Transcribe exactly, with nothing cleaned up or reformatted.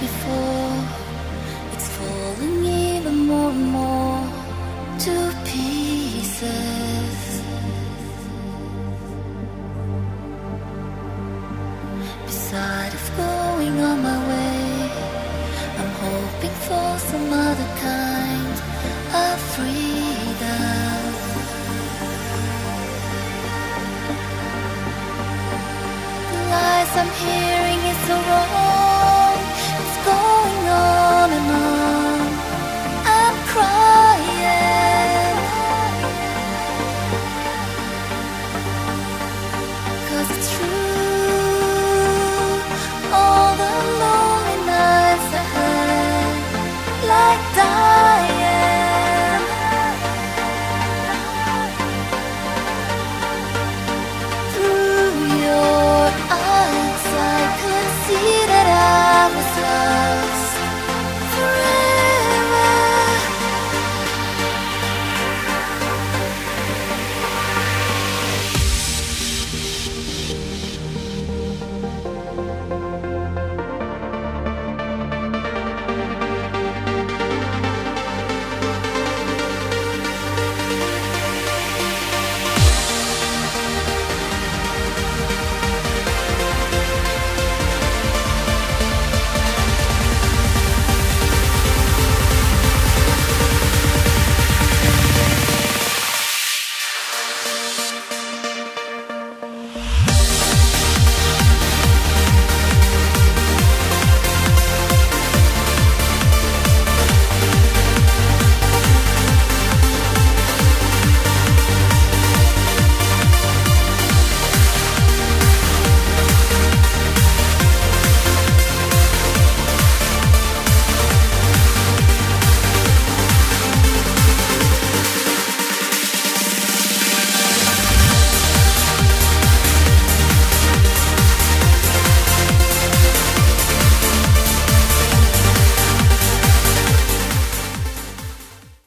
before. It's falling even more and more to pieces. Beside of going on my way, I'm hoping for some other kind of freedom. The lies I'm hearing is so wrong. It's going on and on. I'm crying, 'cause it's true. All the lonely nights I had, like dying.